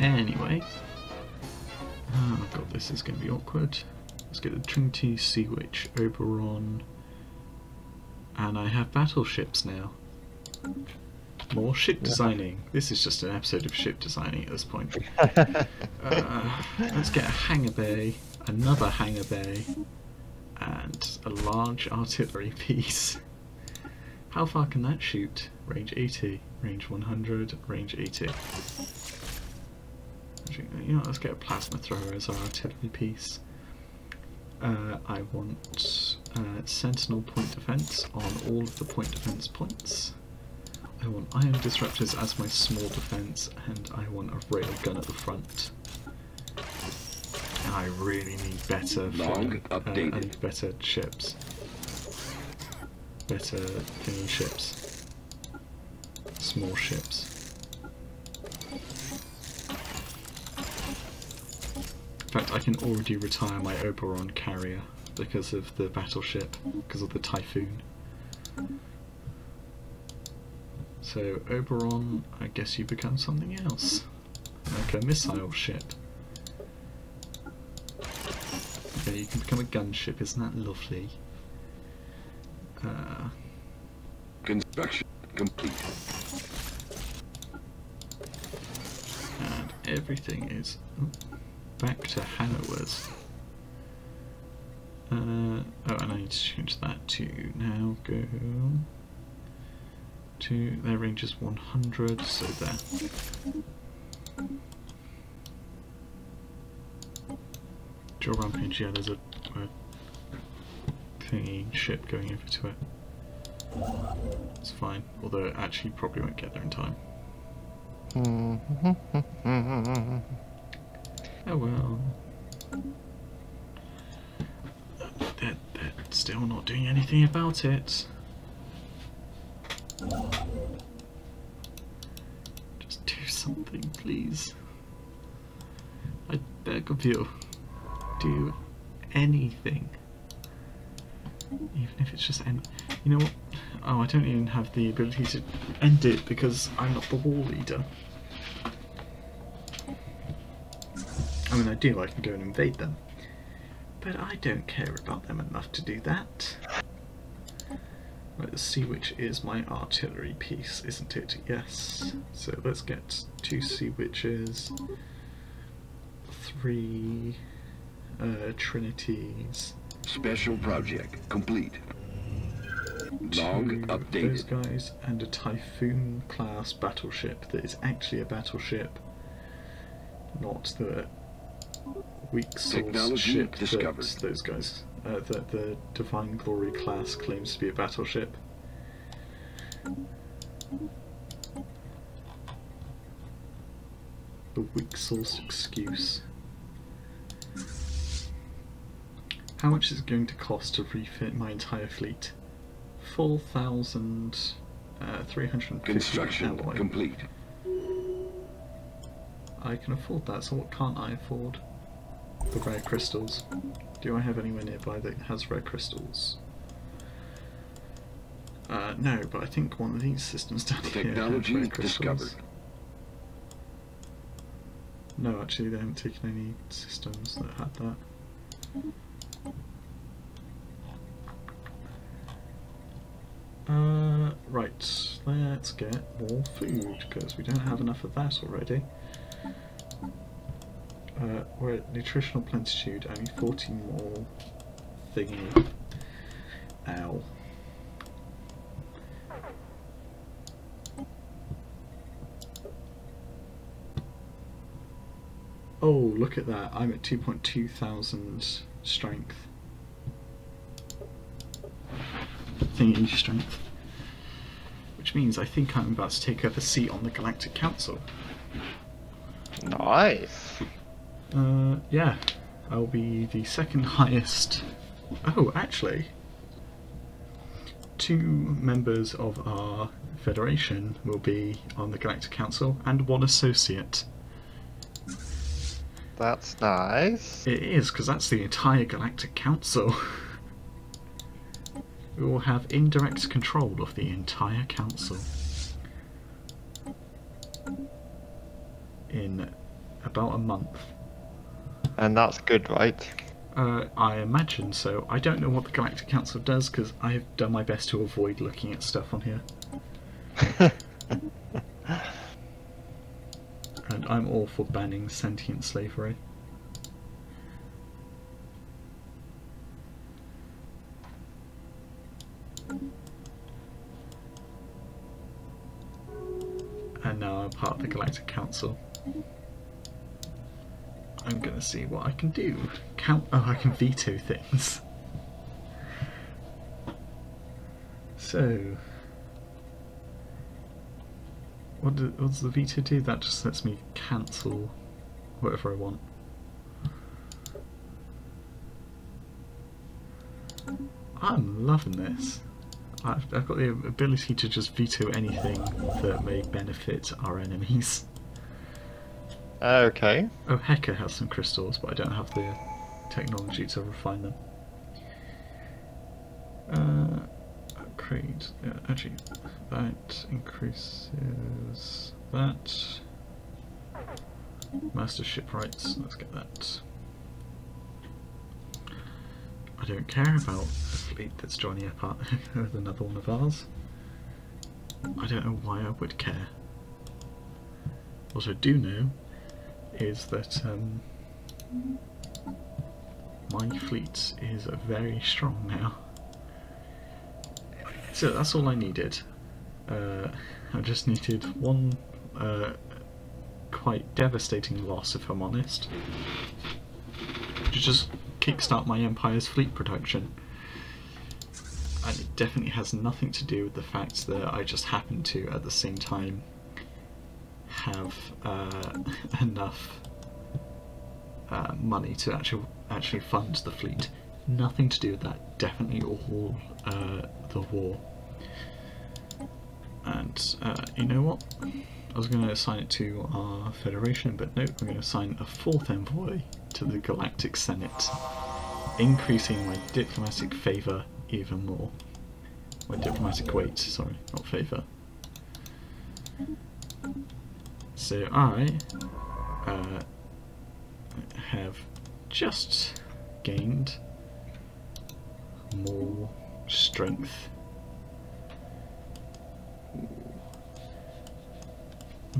Anyway. Oh god, this is going to be awkward. Let's get the Trinity Sea Witch, Oberon. And I have battleships now. More ship designing. This is just an episode of ship designing at this point. Let's get a hangar bay, another hangar bay, and a large artillery piece. How far can that shoot? Range 80, range 100, range 80. You know, let's get a plasma thrower as our artillery piece. I want Sentinel point defense on all of the point defense points. I want Iron Disruptors as my small defense, and I want a railgun at the front. And I really need better flag, and better ships. Better thingy ships. Small ships. In fact, I can already retire my Oberon carrier because of the battleship, because of the Typhoon. So Oberon, I guess you become something else, like a missile ship. Okay, you can become a gunship, isn't that lovely? Construction complete. And everything is back to Hallowood. Oh, and I need to change that to now go... to their range is 100, so there. Drill rampage, yeah, there's a thingy ship going over to it. It's fine, although it actually probably won't get there in time. Oh well. They're still not doing anything about it. Just do something, please. I beg of you. Do anything. Even if it's just end. You know what? Oh, I don't even have the ability to end it because I'm not the war leader. I mean, I do. I can go and invade them. But I don't care about them enough to do that. Right, the Sea Witch is my artillery piece, isn't it? Yes. So let's get 2 Sea Witches, 3 Trinities. Special project complete. Log updated. Those guys and a Typhoon class battleship that is actually a battleship, not the Weak Souls ship discovered. Those guys. That the Divine Glory class claims to be a battleship. The Weak Souls excuse. How much is it going to cost to refit my entire fleet? 4,350 construction alloy. Complete. I can afford that, so what can't I afford? The rare crystals. Do I have anywhere nearby that has rare crystals? No, but I think one of these systems down here has rare crystals. No, actually they haven't taken any systems that had that. Right, let's get more food, because we don't have enough of that already. We're at nutritional plentitude, I need 40 more thingy. Ow. Oh, look at that, I'm at 2,200 strength. Thingy strength. Which means I think I'm about to take up a seat on the Galactic Council. Nice! Yeah, I'll be the second highest. Oh, actually, 2 members of our federation will be on the Galactic Council, and 1 associate. That's nice. It is, because that's the entire Galactic Council. We will have indirect control of the entire council. In about a month. And that's good, right? I imagine so. I don't know what the Galactic Council does, because I've done my best to avoid looking at stuff on here. And I'm all for banning sentient slavery. And now I'm part of the Galactic Council. I'm gonna see what I can do. Oh, I can veto things. So, what does the veto do? That just lets me cancel whatever I want. I'm loving this. I've got the ability to just veto anything that may benefit our enemies. Okay. Oh, Hecka has some crystals, but I don't have the technology to refine them. Upgrade. Yeah, actually, that increases that. Master Shipwrights, let's get that. I don't care about the fleet that's joining a part with another one of ours. I don't know why I would care. What I do know is that my fleet is very strong now. So that's all I needed. I just needed one quite devastating loss, if I'm honest, to just kickstart my Empire's fleet production. And it definitely has nothing to do with the fact that I just happened to, at the same time, have enough money to actually fund the fleet. Nothing to do with that. Definitely all the war. And you know what? I was going to assign it to our Federation, but nope, I'm going to assign a fourth envoy to the Galactic Senate, increasing my diplomatic favour even more. My diplomatic weight, sorry, not favour. So I have just gained more strength.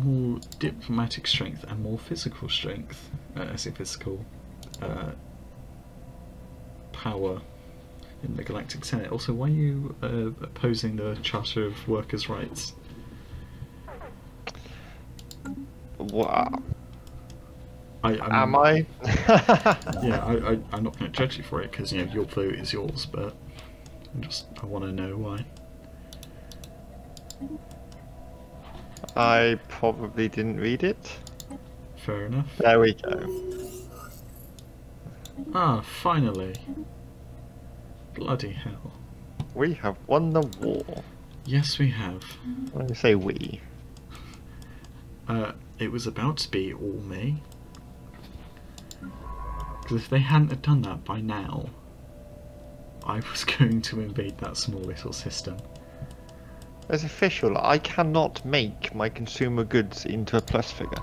More diplomatic strength and more physical strength, I say physical power in the Galactic Senate. Also, why are you opposing the Charter of Workers' Rights? Wow. Am I? Yeah, I'm not going to judge you for it, because, you know, your vote is yours, but I want to know why. I probably didn't read it. Fair enough. There we go. Ah, finally. Bloody hell. We have won the war. Yes, we have. When you say we. It was about to be all me. Because if they hadn't have done that by now, I was going to invade that small little system. As official, I cannot make my consumer goods into a plus figure.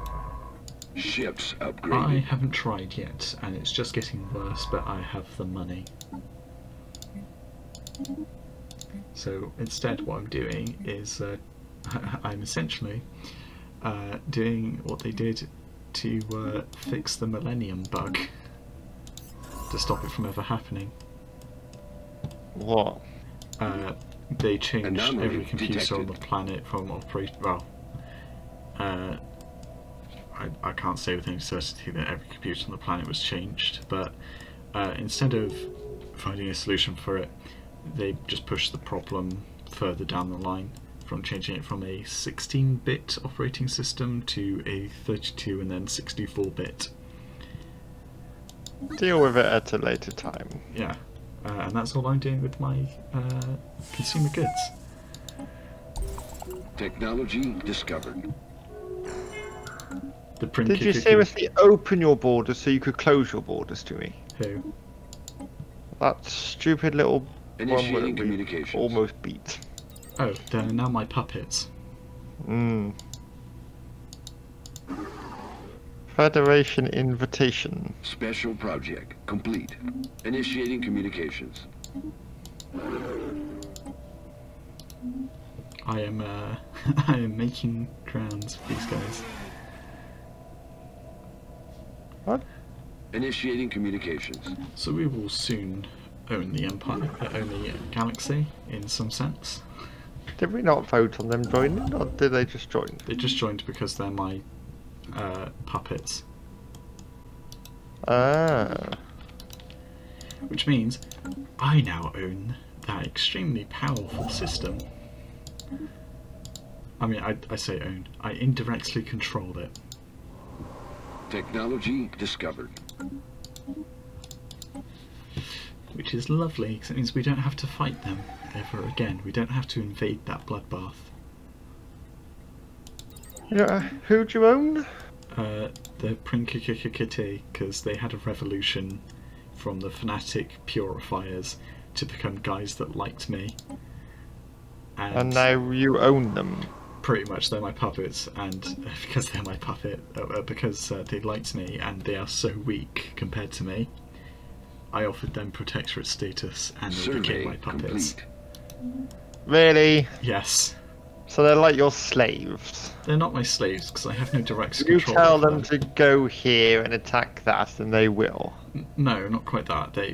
Ships upgraded. I haven't tried yet, and it's just getting worse, but I have the money. So instead what I'm doing is I'm essentially doing what they did to fix the Millennium bug, to stop it from ever happening. What? They changed every computer detected on the planet from operation. Well, I can't say with any certainty that every computer on the planet was changed, but instead of finding a solution for it, they just pushed the problem further down the line, from changing it from a 16-bit operating system to a 32 and then 64-bit. Deal with it at a later time. Yeah. And that's all I'm doing with my consumer goods. Technology discovered. Did you seriously open your borders so you could close your borders to me? Who? That stupid little one that we almost beat. Oh, they're now my puppets. Federation invitation. Special project complete. Initiating communications. I am I am making crowns for these guys. What? Initiating communications. So we will soon own the empire, own the galaxy in some sense. Did we not vote on them joining, or did they just join? They just joined because they're my puppets. Ah. Which means I now own that extremely powerful system. I mean, I say own. I indirectly control it. Technology discovered. Which is lovely, because it means we don't have to fight them ever again. We don't have to invade that bloodbath. Yeah, who do you own? The Prinkikikikiti, because they had a revolution from the Fanatic Purifiers to become guys that liked me. And now you own them? Pretty much, they're my puppets, and because they're my puppet, because they liked me and they are so weak compared to me, I offered them protectorate status and they became my puppets. Complete. Really? Yes. So they're like your slaves? They're not my slaves, because I have no direct control. You tell them to go here and attack that, and they will. No, not quite that. They're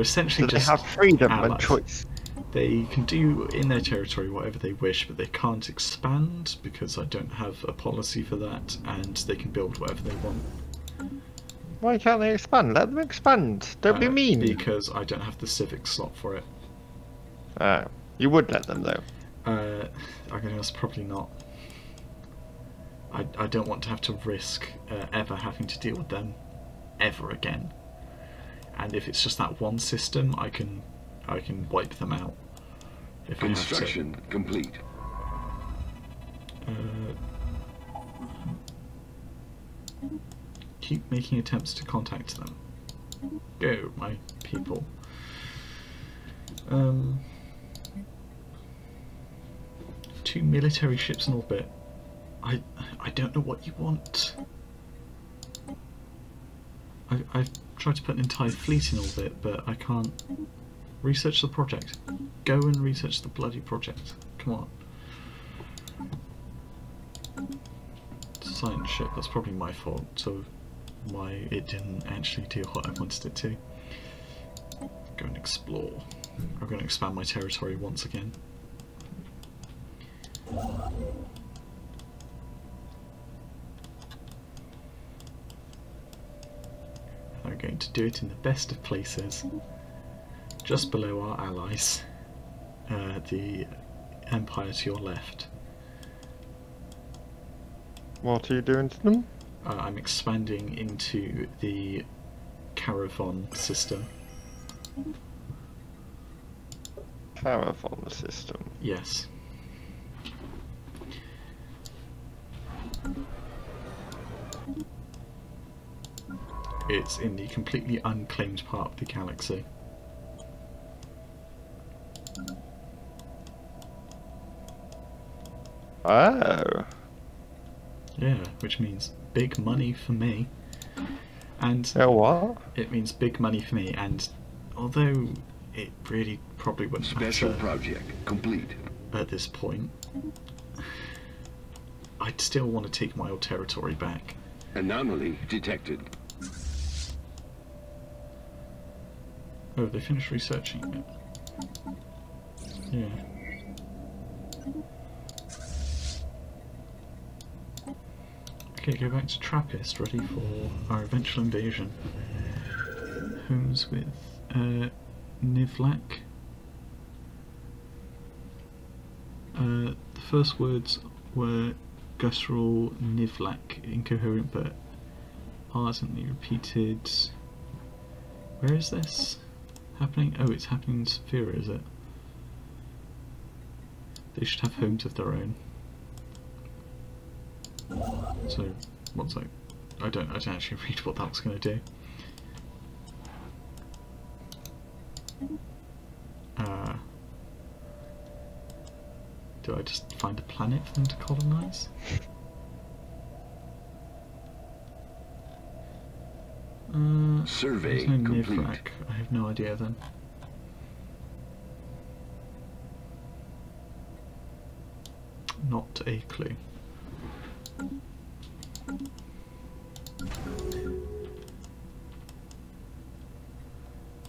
essentially just allies. They have freedom and choice. They can do in their territory whatever they wish, but they can't expand because I don't have a policy for that, and they can build whatever they want. Why can't they expand? Let them expand. Don't be mean. Because I don't have the civic slot for it. You would let them though. I guess probably not. I don't want to have to risk ever having to deal with them ever again. And if it's just that one system, I can wipe them out. If construction I have to. Complete. Keep making attempts to contact them. Go, my people. Two military ships in orbit. I don't know what you want. I've tried to put an entire fleet in orbit, but I can't. Research the project. Go and research the bloody project. Come on. Science ship, that's probably my fault, so why it didn't actually do what I wanted it to. Go and explore. I'm going to expand my territory once again. I'm going to do it in the best of places. Just below our allies, the Empire to your left. What are you doing to them? I'm expanding into the Caravon system. Caravon system? Yes. It's in the completely unclaimed part of the galaxy. Oh. Yeah, which means big money for me. And oh, what? It means big money for me, and although it really probably wouldn't special matter project complete at this point, I'd still want to take my old territory back. Anomaly detected. Oh, they finished researching it. Yeah. Okay, go back to Trappist, ready for our eventual invasion. Who's with Nivlak? The first words were guttural Nivlak, incoherent but ardently repeated. Where is this happening? Oh, it's happening in Sephira, is it? They should have homes of their own. So, what's that? I don't actually read what that was going to do. Do I just find a planet for them to colonize? Survey no complete. Nivlak. I have no idea then. Not a clue.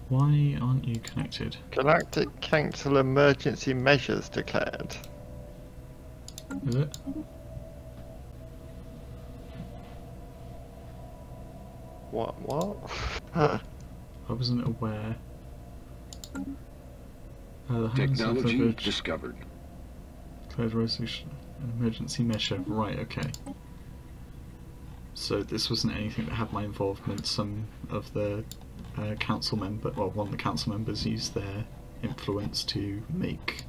Why aren't you connected? Galactic Council emergency measures declared. Is it? What? What? I wasn't aware. Technology discovered. Declared resolution. An emergency measure. Right, okay. So this wasn't anything that had my involvement. Some of the council member, well, one of the council members used their influence to make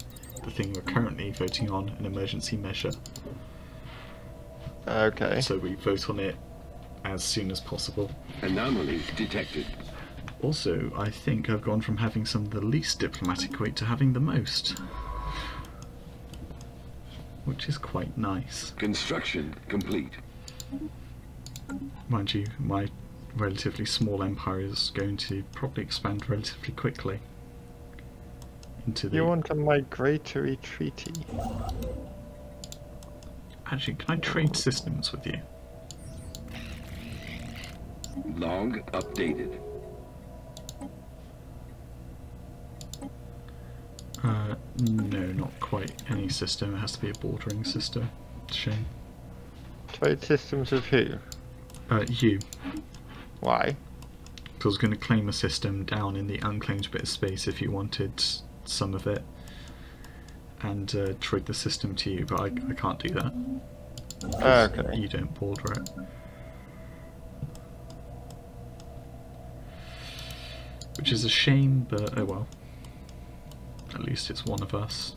the thing we're currently voting on an emergency measure. Okay. So we vote on it as soon as possible. Anomaly detected. Also, I think I've gone from having some of the least diplomatic weight to having the most, which is quite nice. Construction complete. Mind you, my relatively small empire is going to probably expand relatively quickly into the... You want a migratory treaty? Actually, can I trade systems with you? Log updated. No, not quite any system. It has to be a bordering system. Shame. Trade systems with who? You. Why? Because I was going to claim a system down in the unclaimed bit of space if you wanted some of it, and trade the system to you, but I can't do that. Okay. You don't border it. Which is a shame, but oh well. At least it's one of us.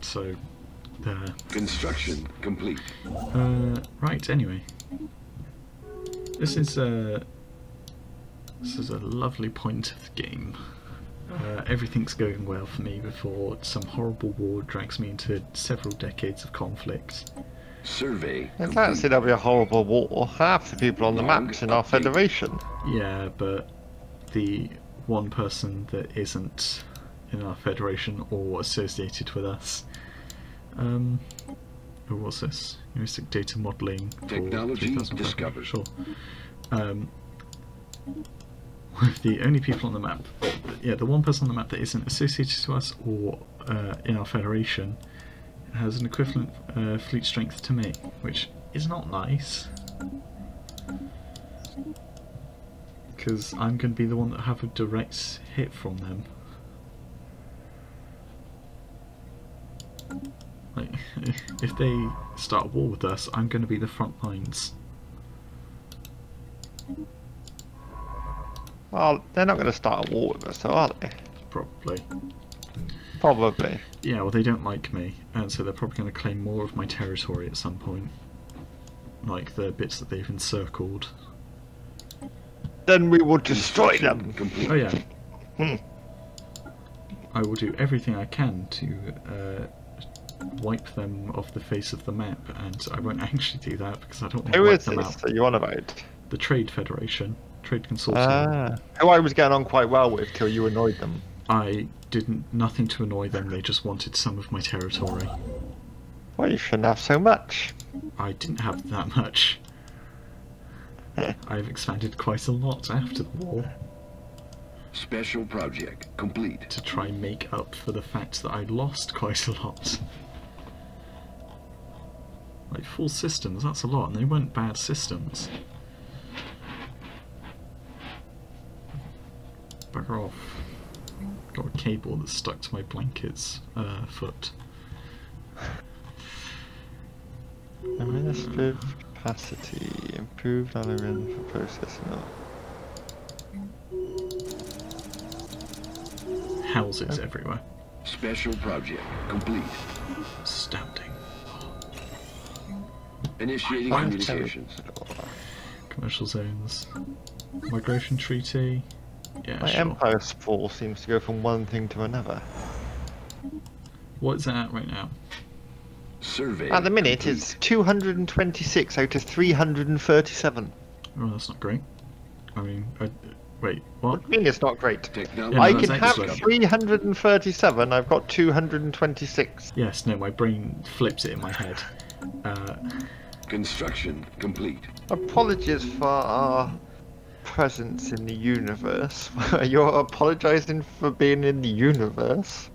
So, there. Construction complete. Right, anyway. This is a lovely point of the game. Everything's going well for me before some horrible war drags me into several decades of conflict. Survey. I fancy that'll be a horrible war. Half the people on the map's in our federation. Yeah, but the one person that isn't in our federation or associated with us. Who was this? Humanistic data modeling. Technology discovered. Sure. The only people on the map. Yeah, the one person on the map that isn't associated to us or in our federation has an equivalent fleet strength to me, which is not nice, because I'm going to be the one that have a direct hit from them. Like, if they start a war with us, I'm going to be the front lines. Well, they're not going to start a war with us, are they? Probably. Probably. Yeah, well, they don't like me, and so they're probably going to claim more of my territory at some point. Like the bits that they've encircled. Then we will destroy them! Oh yeah. I will do everything I can to wipe them off the face of the map, and I won't actually do that because I don't want to wipe them out. Who is this that you want about? The Trade Federation. Trade Consortium. Ah, who I was getting on quite well with till you annoyed them. I did nothing to annoy them, they just wanted some of my territory. Well, you shouldn't have so much. I didn't have that much. I've expanded quite a lot after the war. Special project complete. To try and make up for the fact that I lost quite a lot. Like, full systems, that's a lot, and they weren't bad systems. Bugger off. Got a cable that's stuck to my blanket's foot. Administrative capacity. Improved algorithm for processing it. Houses everywhere. Special project complete. Astounding. Initiating communications. Commercial zones. Migration treaty. Yeah, my Empire sprawl seems to go from one thing to another. What's that right now? Survey. At the minute, complete. It's 226 out of 337. Oh, that's not great. I mean, wait, what? I mean, it's not great. Yeah, no, I can have 337. I've got 226. Yes, no, my brain flips it in my head. Construction complete. Apologies for our presence in the universe. You're apologizing for being in the universe.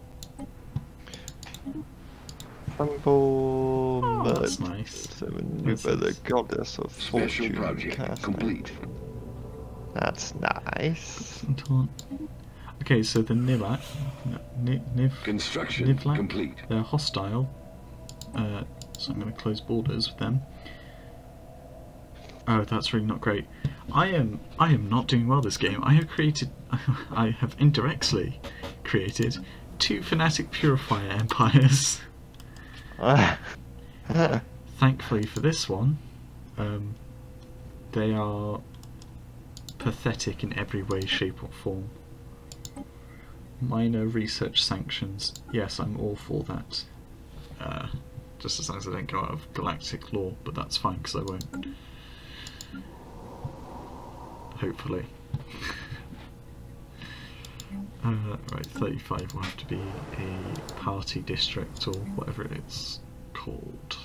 Trumble oh, that's nice. The goddess of special project complete. That's nice. Okay, so the Nivlak, construction Nivlak, complete. They're hostile, so I'm going to close borders with them. Oh, that's really not great. I am not doing well this game. I have created, I have indirectly created two Fanatic Purifier empires. Thankfully for this one, they are pathetic in every way, shape or form. Minor research sanctions. Yes, I'm all for that. Just as long as I don't go out of galactic law, but that's fine because I won't. Hopefully. Right, 35 will have to be a party district or whatever it's called.